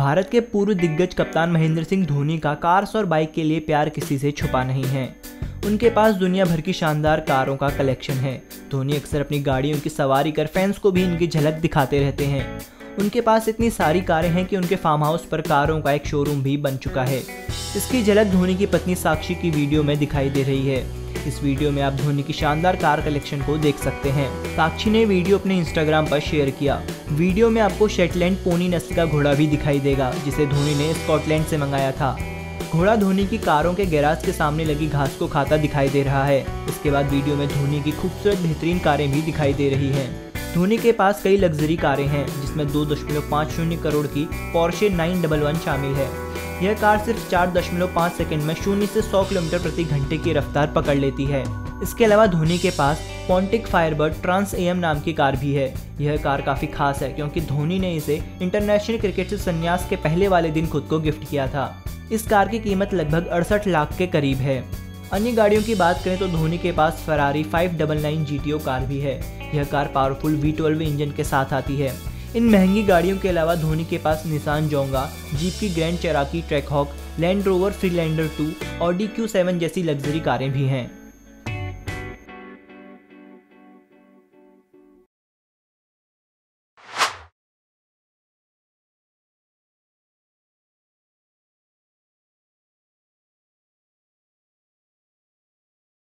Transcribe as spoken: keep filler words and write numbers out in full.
भारत के पूर्व दिग्गज कप्तान महेंद्र सिंह धोनी का कार्स और बाइक के लिए प्यार किसी से छुपा नहीं है। उनके पास दुनिया भर की शानदार कारों का कलेक्शन है। धोनी अक्सर अपनी गाड़ियों की सवारी कर फैंस को भी इनकी झलक दिखाते रहते हैं। उनके पास इतनी सारी कारें हैं कि उनके फार्म हाउस पर कारों का एक शोरूम भी बन चुका है। इसकी झलक धोनी की पत्नी साक्षी की वीडियो में दिखाई दे रही है। इस वीडियो में आप धोनी की शानदार कार कलेक्शन को देख सकते हैं। साक्षी ने वीडियो अपने इंस्टाग्राम पर शेयर किया। वीडियो में आपको शेटलैंड पोनी नस्ल का घोड़ा भी दिखाई देगा, जिसे धोनी ने स्कॉटलैंड से मंगाया था। घोड़ा धोनी की कारों के गैराज के सामने लगी घास को खाता दिखाई दे रहा है। इसके बाद वीडियो में धोनी की खूबसूरत बेहतरीन कारें भी दिखाई दे रही हैं। धोनी के पास कई लग्जरी कारें हैं, जिसमें दो दशमलव पाँच शून्य करोड़ की पोर्शे नाइन वन वन शामिल है। यह कार सिर्फ चार दशमलव पाँच सेकंड में शून्य से सौ किलोमीटर प्रति घंटे की रफ्तार पकड़ लेती है। इसके अलावा धोनी के पास Pontiac Firebird Trans A M नाम की कार भी है। यह कार काफ़ी खास है क्योंकि धोनी ने इसे इंटरनेशनल क्रिकेट से संन्यास के पहले वाले दिन खुद को गिफ्ट किया था। इस कार की कीमत लगभग अड़सठ लाख के करीब है। अन्य गाड़ियों की बात करें तो धोनी के पास Ferrari five nine nine G T O car भी है। यह car powerful V twelve engine के साथ आती है। इन महंगी गाड़ियों के अलावा धोनी के पास निसान जोंगा, जीप की Grand Cherokee Trackhawk, Land Rover Freelander two और डी क्यू सेवन जैसी लग्जरी कारें भी हैं।